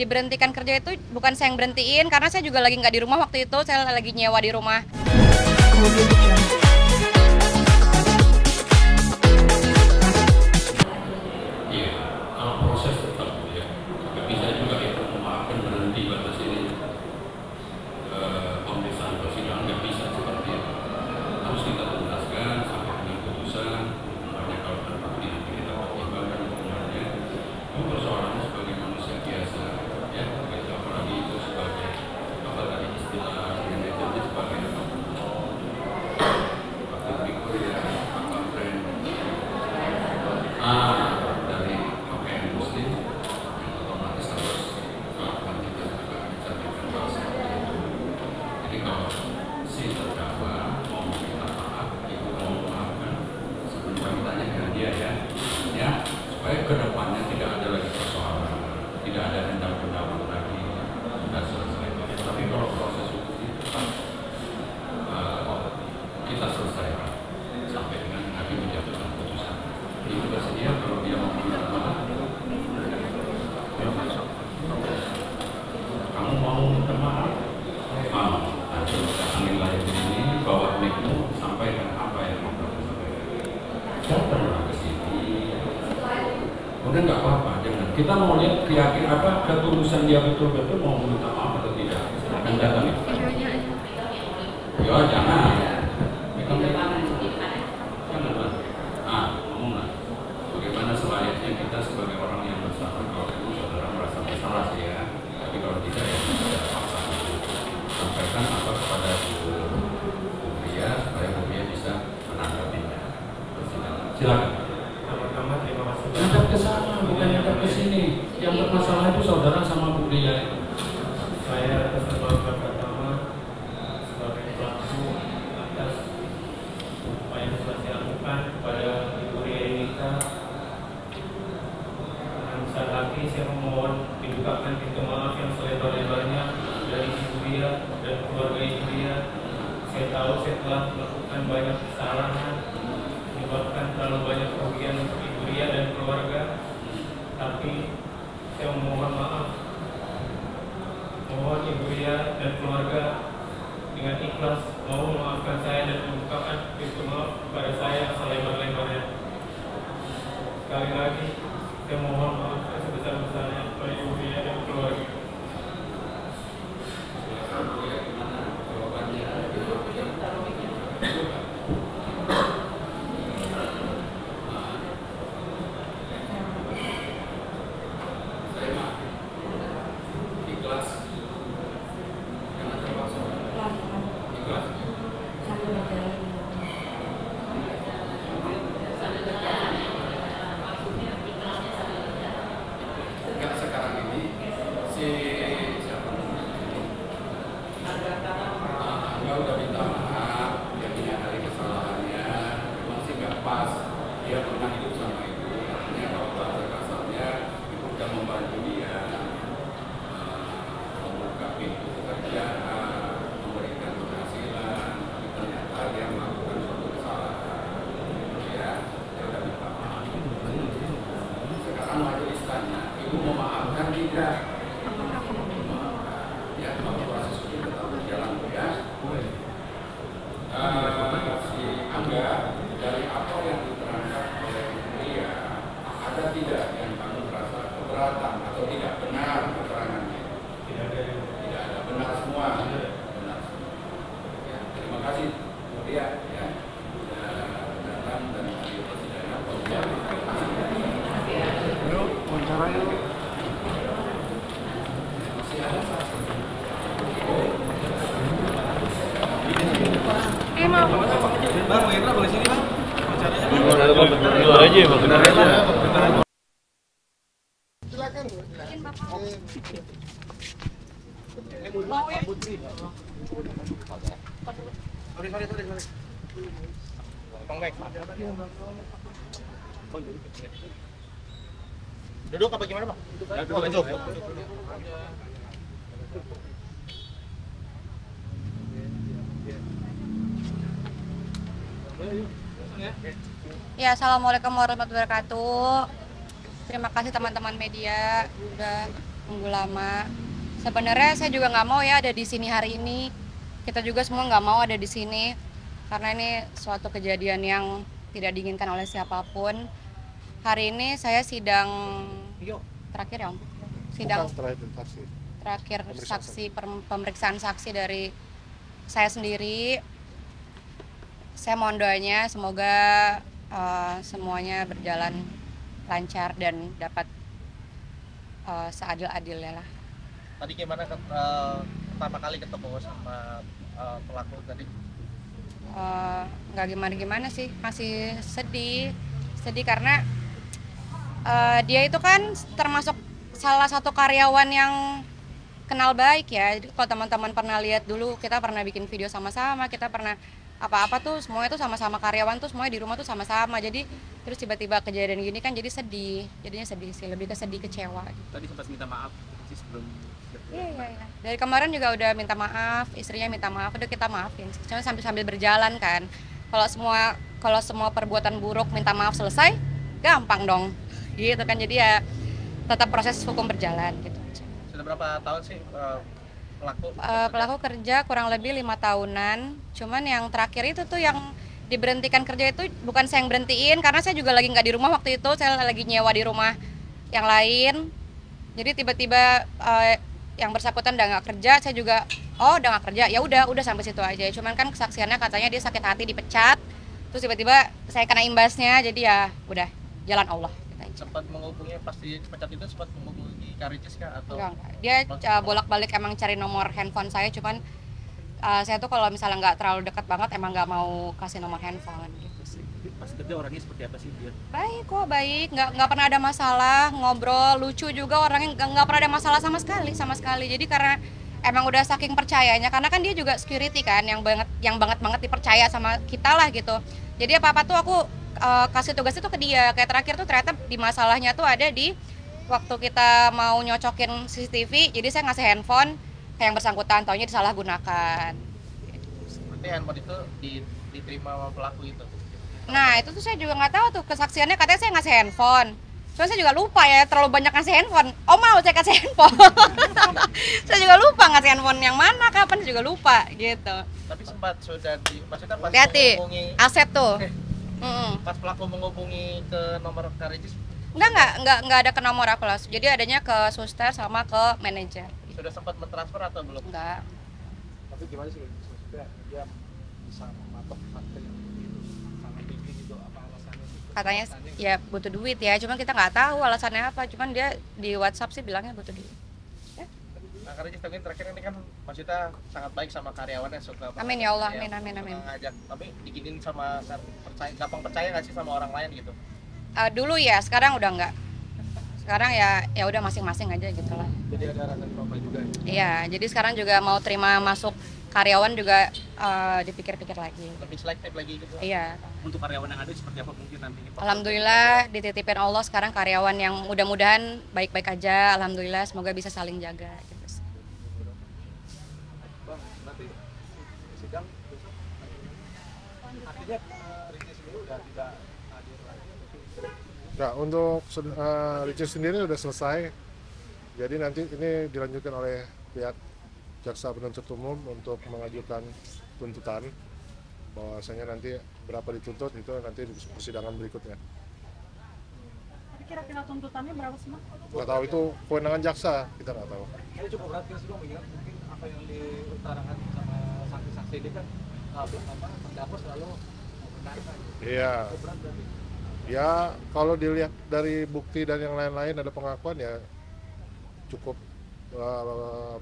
diberhentikan kerja itu bukan saya yang berhentiin, karena saya juga lagi nggak di rumah waktu itu, saya lagi nyewa di rumah. Iya, kalau proses tetap ya, tapi bisa juga itu akan berhenti batas ini pemeriksaan persidangan nggak bisa seperti itu, harus kita tuntaskan sampai dengan putusan. Kedepannya tidak ada lagi persoalan, tidak ada dendam-dendaman lagi, sudah selesai. Tapi kalau proses hukum itu kan kita selesaikan sampai dengan hakim menjatuhkan putusan. Itu bersedia kalau dia mau menjatuhkan, kamu mau minta maaf? Mau. Nanti kita akan nilai ini bahwa nikmu sampai dengan apa yang mau disampaikan. Udah nggak apa-apa, jangan. Kita mau lihat keyakin apa ketulusan dia betul-betul mau minta maaf atau tidak. Akan datang. Ya jangan. Jangan. Ah, ngomonglah. Bagaimana selayaknya kita sebagai orang yang bersalah, kalau itu saudara merasa bersalah sih ya. Tapi kalau tidak ya tidak apa-apa. Sampaikan apa kepada Bu Ria supaya Bu Ria bisa menanggapinya. Silakan. Yang bermasalah itu saudara sama Bu Ria. Saya atas nama pertama sebagai pelaku atas upaya yang saya lakukan kepada Ibu Ria Ricis. Dan sekali lagi saya memohon dibukakan pintu maaf yang selebar-lebarnya dari Ibu Ria dan keluarga Ibu Ria. Saya tahu saya telah melakukan banyak kesalahan, menyebabkan terlalu banyak kerugian untuk Ibu Ria dan keluarga. Tapi saya mohon maaf, mohon Ibu Ria dan keluarga dengan ikhlas mau memaafkan saya dan membukakan pintu maaf kepada saya selebar-lebarnya. Sekali lagi, saya mohon maaf sebesar-besarnya kepada Ibu Ria dan keluarga. Bang, Mahendra boleh sini bang? Bentar aja, bentar aja. Silakan. Sorry. Pengwek. Duduk apa gimana bang? Duduk. Ya, assalamualaikum warahmatullahi wabarakatuh. Terima kasih teman-teman media udah nunggu lama. Sebenarnya saya juga nggak mau ya ada di sini hari ini. Kita juga semua nggak mau ada di sini karena ini suatu kejadian yang tidak diinginkan oleh siapapun. Hari ini saya sidang terakhir ya Om? Sidang terakhir saksi, pemeriksaan saksi dari saya sendiri. Saya mohon doanya semoga semuanya berjalan lancar dan dapat seadil-adilnya lah. Tadi gimana pertama kali ketemu sama pelaku tadi? Nggak gimana-gimana sih, masih sedih karena dia itu kan termasuk salah satu karyawan yang kenal baik ya. Jadi kalau teman-teman pernah lihat dulu, kita pernah bikin video sama-sama, kita pernah apa-apa tuh semuanya tuh sama-sama, karyawan tuh semuanya di rumah tuh sama-sama. Jadi terus tiba-tiba kejadian gini kan jadi sedih, jadinya sedih sih, lebih ke sedih, kecewa. Tadi sempat minta maaf sebelum? Iya. Dari kemarin juga udah minta maaf, istrinya minta maaf, udah kita maafin. Cuma sambil berjalan kan. Kalau semua perbuatan buruk minta maaf selesai, gampang dong. Gitu kan, jadi ya tetap proses hukum berjalan gitu. Sudah berapa tahun sih pelaku kerja? Kurang lebih 5 tahunan. Cuman yang terakhir itu tuh yang diberhentikan kerja itu bukan saya yang berhentiin, karena saya juga lagi nggak di rumah waktu itu, saya lagi nyewa di rumah yang lain. Jadi tiba-tiba yang bersangkutan udah nggak kerja, saya juga udah nggak kerja, ya udah sampai situ aja. Cuman kan kesaksiannya katanya dia sakit hati dipecat, terus tiba-tiba saya kena imbasnya, jadi ya udah jalan Allah. Sempat menghubungi pasti pecat itu, sempat menghubungi Ria Ricis kah atau? Enggak. Dia bolak-balik emang cari nomor handphone saya, cuman saya tuh kalau misalnya nggak terlalu dekat banget emang nggak mau kasih nomor handphone gitu sih. Pas kerja orangnya seperti apa sih dia? Baik kok, baik, nggak pernah ada masalah, ngobrol, lucu juga orangnya, nggak pernah ada masalah sama sekali. Jadi karena emang udah saking percayanya, karena kan dia juga security kan, yang banget dipercaya sama kita lah gitu. Jadi apa-apa tuh aku kasih tugas itu ke dia. Kayak terakhir tuh ternyata di masalahnya tuh ada di waktu kita mau nyocokin CCTV, jadi saya ngasih handphone ke yang bersangkutan, taunya disalahgunakan. Berarti handphone itu diterima sama pelaku itu? Nah itu tuh saya juga nggak tahu tuh, kesaksiannya katanya saya ngasih handphone, soalnya saya juga lupa ya, terlalu banyak ngasih handphone. Oh mau saya kasih handphone, saya juga lupa ngasih handphone yang mana, kapan juga lupa gitu. Tapi sempat sudah maksudnya pas menghubungi aset tuh, pas pelaku menghubungi ke nomor Ria Ricis? Nggak ada ke nomor aku langsung, jadi adanya ke suster sama ke manajer. Sudah sempat mentransfer atau belum? Nggak. Tapi gimana sih maksudnya dia bisa mematok faktor yang katanya ya butuh duit ya, cuman kita nggak tahu alasannya apa, cuman dia di WhatsApp sih bilangnya butuh duit. Ya. Nah, karena mungkin terakhir ini kan maksudnya sangat baik sama karyawannya, suka. Amin ya Allah, amin amin amin. Ngajak, tapi diginin sama percaya, gampang percaya nggak sih sama orang lain gitu? Dulu ya, sekarang udah nggak. Sekarang ya udah masing-masing aja gitulah. Jadi ada rasa trauma juga. Iya, jadi sekarang juga mau terima masuk karyawan juga dipikir-pikir lagi. Lebih selektif lagi gitu. Iya. Untuk karyawan yang ada seperti apa mungkin nanti? Alhamdulillah dititipin Allah sekarang karyawan yang mudah-mudahan baik-baik aja. Alhamdulillah semoga bisa saling jaga. Gitu. Bang, nanti sidang besok. Artinya Ricis sendiri udah tidak hadir lagi. Nah, untuk Ricis sendiri udah selesai. Jadi nanti ini dilanjutkan oleh pihak Jaksa Penuntut Umum untuk mengajukan tuntutan, bahwasanya nanti berapa dituntut itu nanti di persidangan berikutnya. Tapi kira-kira tuntutannya berapa sih, Mas? Nggak tahu, itu kewenangan jaksa, kita nggak tahu. Ini cukup berat sih, Bang, mengingat mungkin apa yang diutarakan sama saksi-saksi ini kan terdakwa selalu membenarkan. Iya. Ya, kalau dilihat dari bukti dan yang lain-lain ada pengakuan ya cukup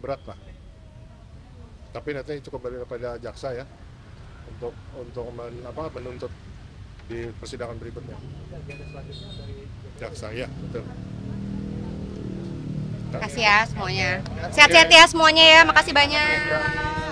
berat lah. Tapi nanti cukup daripada jaksa ya untuk menuntut di persidangan berikutnya. Jaksa ya, betul. Makasih ya semuanya. Sehat-sehat ya semuanya ya. Makasih banyak.